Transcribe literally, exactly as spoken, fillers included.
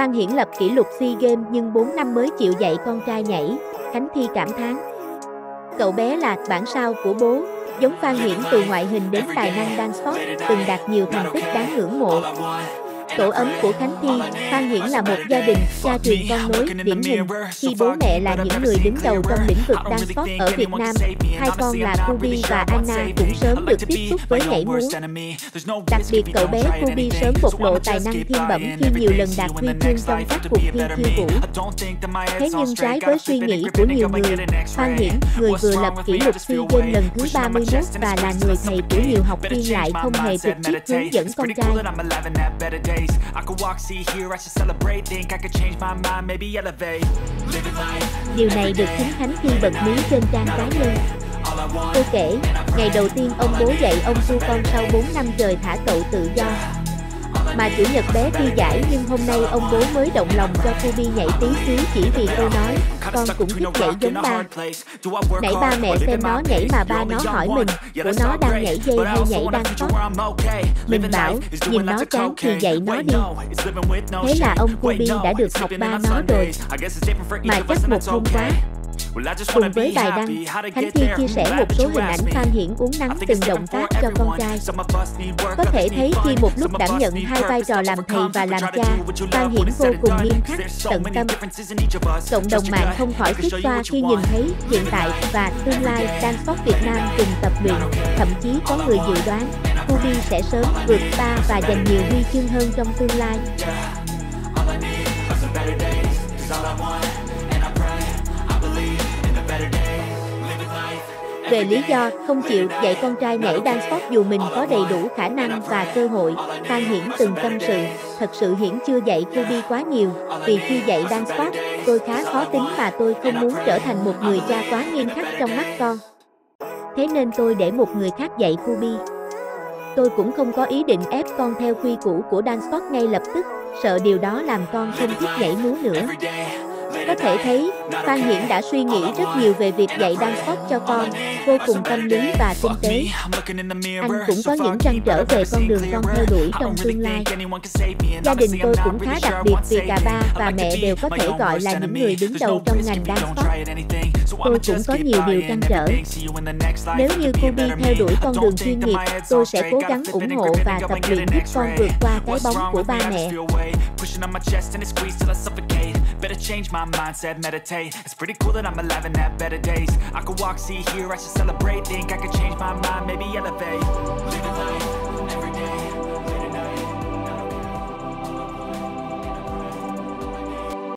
Phan Hiển lập kỷ lục SEA Games nhưng bốn năm mới chịu dạy con trai nhảy, Khánh Thi cảm thán. Cậu bé là bản sao của bố, giống Phan Hiển từ ngoại hình đến tài năng dance sport, từng đạt nhiều thành tích đáng ngưỡng mộ. Tổ ấm của Khánh Thi, Phan Hiển là một gia đình, cha truyền con nối, điển hình, khi bố mẹ là những người đứng đầu trong lĩnh vực dance sport ở Việt Nam. Hai con là Kubi và Anna cũng sớm được tiếp xúc với nhảy múa. Đặc biệt cậu bé Kubi sớm bộc lộ tài năng thiên bẩm khi nhiều lần đạt huy chương trong các cuộc thi khiêu vũ. Thế nhưng trái với suy nghĩ của nhiều người, Phan Hiển, người vừa lập kỷ lục SEA Games lần thứ ba mươi mốt và là người thầy của nhiều học viên lại không hề trực tiếp hướng dẫn con trai. Điều này được chính Khánh Thi bật mí trên trang cá nhân. Cô kể, ngày đầu tiên ông bố dạy ông du con sau bốn năm trời thả cậu tự do. Mà chủ nhật bé thi giải nhưng hôm nay ông bố mới động lòng cho Kubi nhảy tí xíu chỉ vì cô nói, con cũng biết nhảy giống ba. Nãy ba mẹ xem nó nhảy mà ba nó hỏi mình, của nó đang nhảy dây hay nhảy đang khóc. Mình bảo, nhìn nó chán thì dạy nó đi. Thế là ông Kubi đã được học ba nó rồi. Mà chắc một hôm quá. Cùng với bài đăng, Khánh Thi chia sẻ một số hình ảnh Phan Hiển uốn nắn từng động tác cho con trai. Có thể thấy khi một lúc đảm nhận hai vai trò làm thầy và làm cha, Phan Hiển vô cùng nghiêm khắc, tận tâm. Cộng đồng mạng không khỏi xích xoa khi nhìn thấy hiện tại và tương lai dance sport Việt Nam cùng tập luyện, thậm chí có người dự đoán Kubi sẽ sớm vượt xa và giành nhiều huy chương hơn trong tương lai. Về lý do không chịu dạy con trai nhảy dance sport dù mình có đầy đủ khả năng và cơ hội, Phan Hiển từng tâm sự, thật sự Hiển chưa dạy Kubi quá nhiều, vì khi dạy dance sport, tôi khá khó tính và tôi không muốn trở thành một người cha quá nghiêm khắc trong mắt con. Thế nên tôi để một người khác dạy Kubi. Tôi cũng không có ý định ép con theo quy củ của dance sport ngay lập tức, sợ điều đó làm con không thích nhảy múa nữa. Có thể thấy, Phan Hiển đã suy nghĩ rất nhiều về việc dạy dance sport cho con, vô cùng tâm lý và tinh tế. Anh cũng có những trăn trở về con đường con theo đuổi trong tương lai. Gia đình tôi cũng khá đặc biệt vì cả ba và mẹ đều có thể gọi là những người đứng đầu trong ngành dance sport. Tôi cũng có nhiều điều trăn trở. Nếu như Kubi theo đuổi con đường chuyên nghiệp, tôi sẽ cố gắng ủng hộ và tập luyện giúp con vượt qua cái bóng của ba mẹ. Better change my mindset, meditate. It's pretty cool that I'm alive and have better days. I could walk, see, hear, I should celebrate. Think I could change my mind, maybe elevate. Living life.